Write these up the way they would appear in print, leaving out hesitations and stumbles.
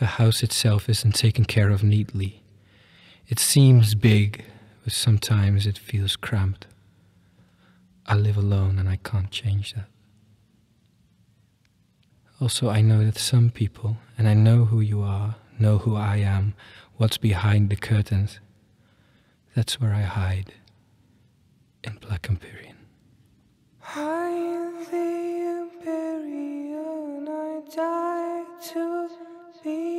The house itself isn't taken care of neatly. It seems big, but sometimes it feels cramped. I live alone and I can't change that. Also, I know that some people, and I know who you are, know who I am, what's behind the curtains. That's where I hide, in Black Empyrean. I'm the Empyrean, I die to be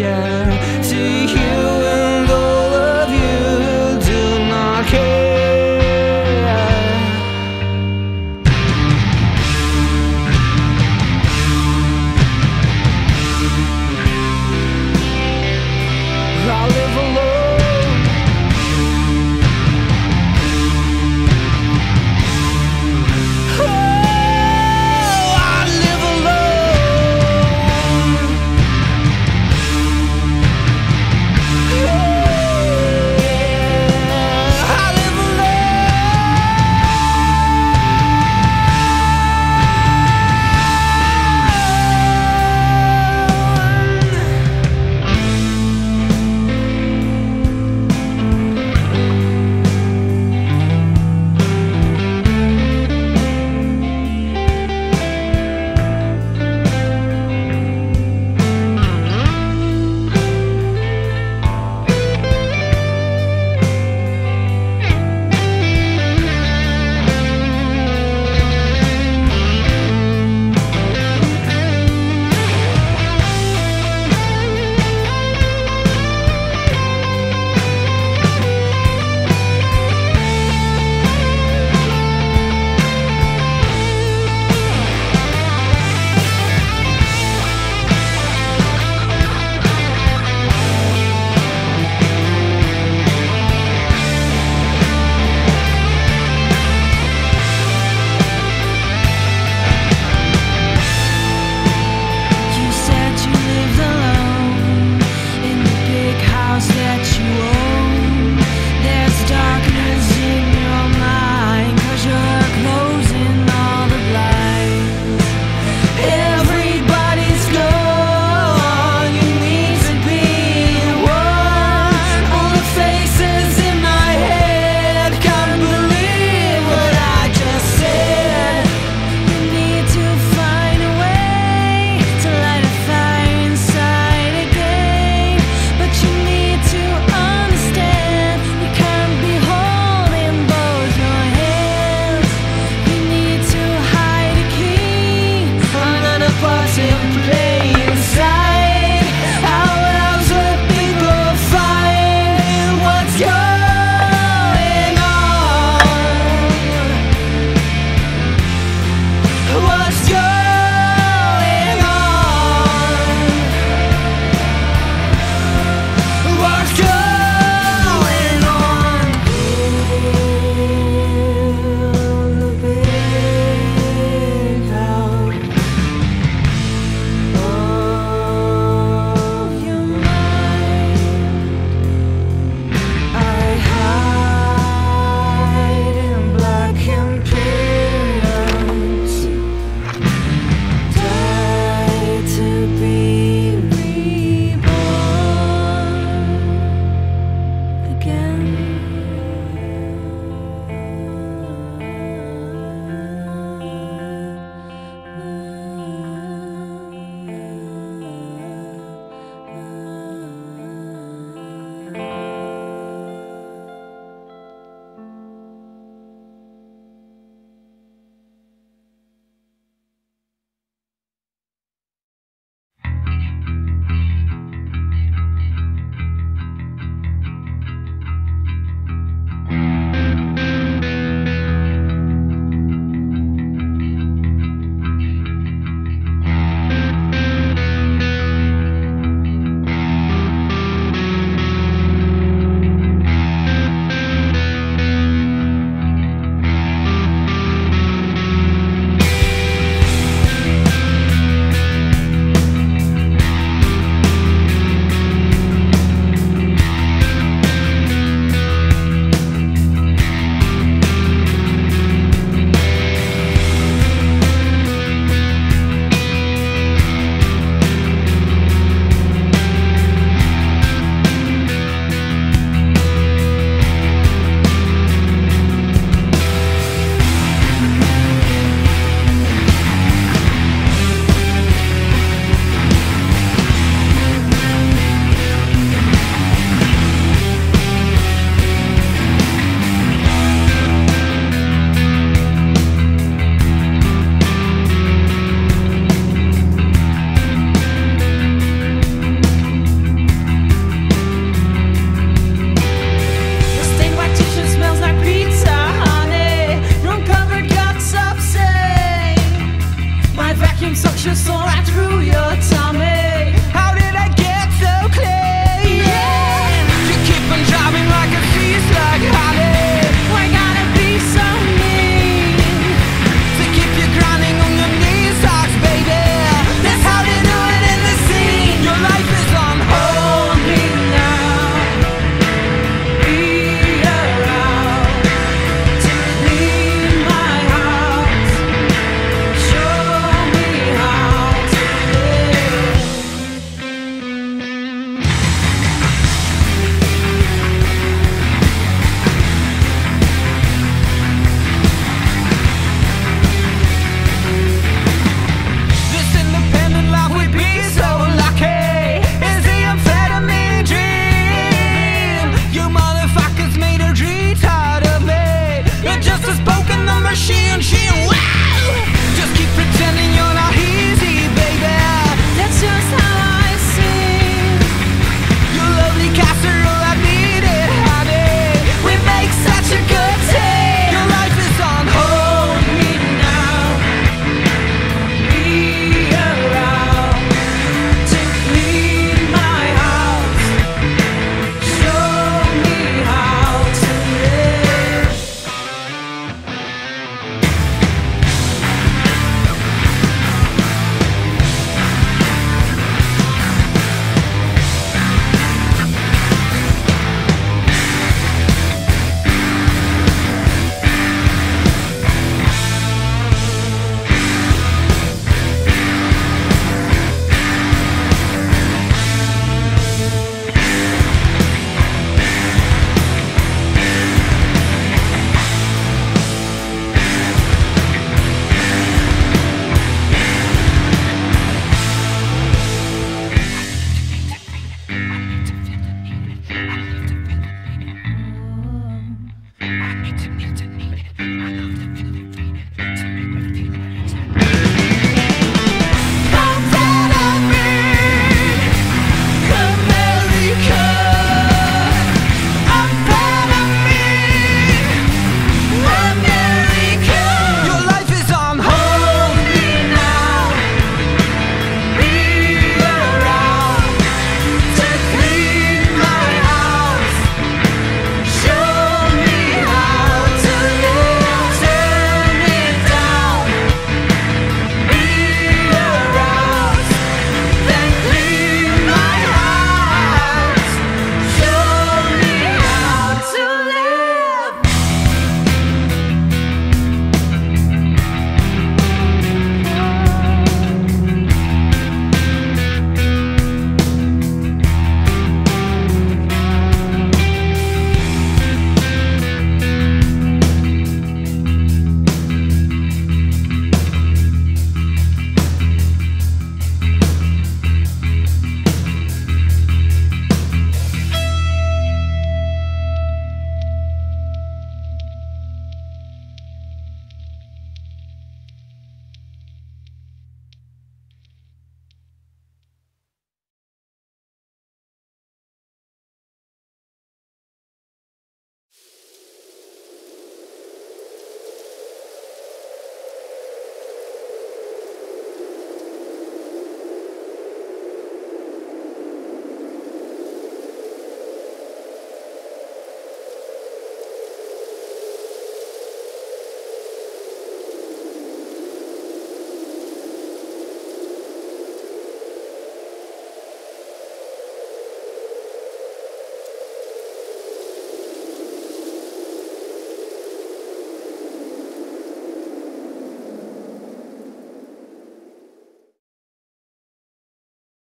yeah.